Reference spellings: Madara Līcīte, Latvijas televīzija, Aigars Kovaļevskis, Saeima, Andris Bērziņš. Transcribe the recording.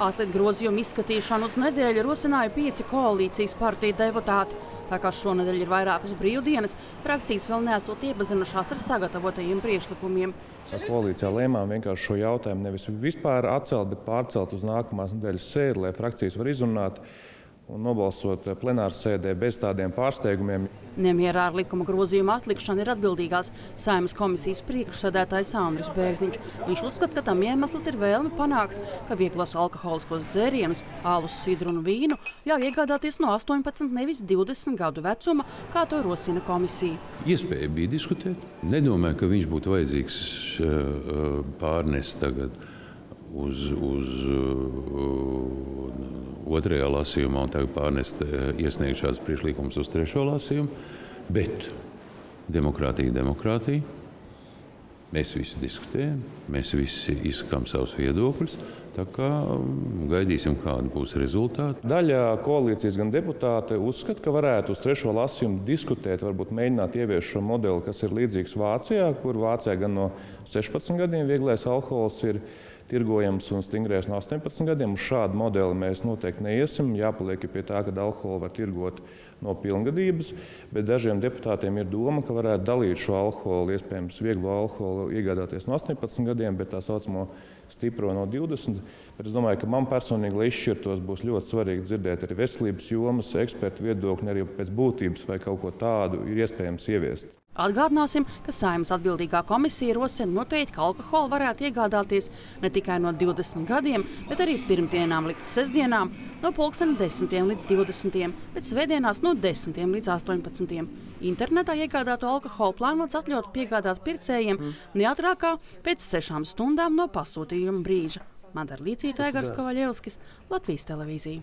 Atlikt grozījumu izskatīšanu uz nedēļu rosināja 5 koalīcijas partiju deputāti. Tā kā šonedēļ ir vairākas brīvdienas, frakcijas vēl neesot iepazinušās ar sagatavotajiem priekšlikumiem. Koalīcijā lēmām vienkārši šo jautājumu nevis vispār atcelt, bet pārcelt uz nākamās nedēļas sēdi, lai frakcijas var izrunāt un nobalsot plenārsēdē bez tādiem pārsteigumiem. Nemierā ar likuma grozījuma atlikšanu ir atbildīgās Saeimas komisijas priekšsēdētājs Andris Bērziņš. Viņš uzskata, ka tam iemesls ir vēlme panākt, ka vieglos alkoholiskos dzērienus, alus, sidru un vīnu ļauj iegādāties no 18, nevis 20 gadu vecuma, kā to rosina komisija. Iespēja bija diskutēt. Nedomāju, ka viņš būtu vajadzīgs pārnest tagad uz otrajā lasījumā un tagad pārnest iesniegšās priekšlikumus uz trešo lasījumu, bet demokrātija ir demokrātija. Mēs visi diskutējam, mēs visi izsakām savus viedokļus, tā kā gaidīsim, kāda būs rezultāti. Daļa koalīcijas gan deputāti uzskata, ka varētu uz trešo lasījumu diskutēt, varbūt mēģināt ieviest šo modeli, kas ir līdzīgs Vācijā, kur Vācijā gan no 16 gadiem vieglais alkohols ir tirgojams un stingrēs no 18 gadiem. Uz šādu modeli mēs noteikti neiesim. Jāpaliek pie tā, ka alkoholu var tirgot no pilngadības, bet dažiem deputātiem ir doma, ka varētu dalīt šo alkoholu, iespējams vieglo alkoholu iegādāties no 18 gadiem, bet tā saucamo stipro no 20. Bet es domāju, ka man personīgi, lai izšķirtos, būs ļoti svarīgi dzirdēt arī veselības jomas, ekspertu viedokļi, arī pēc būtības vai kaut ko tādu ir iespējams ieviest. Atgādināsim, ka Saeimas atbildīgā komisija rosina noteikt, ka alkoholu varētu iegādāties ne tikai no 20 gadiem, bet arī pirmdienām līdz sestdienām, no 10:00 līdz 20:00, bet svētdienās no 10:00 līdz 18:00. Internetā iegādāto alkoholu plānots atļaut piegādāt pircējiem neatrākā pēc 6 stundām no pasūtījuma brīža. Madara Līcīte, Aigars Kovaļevskis, Latvijas televīzija.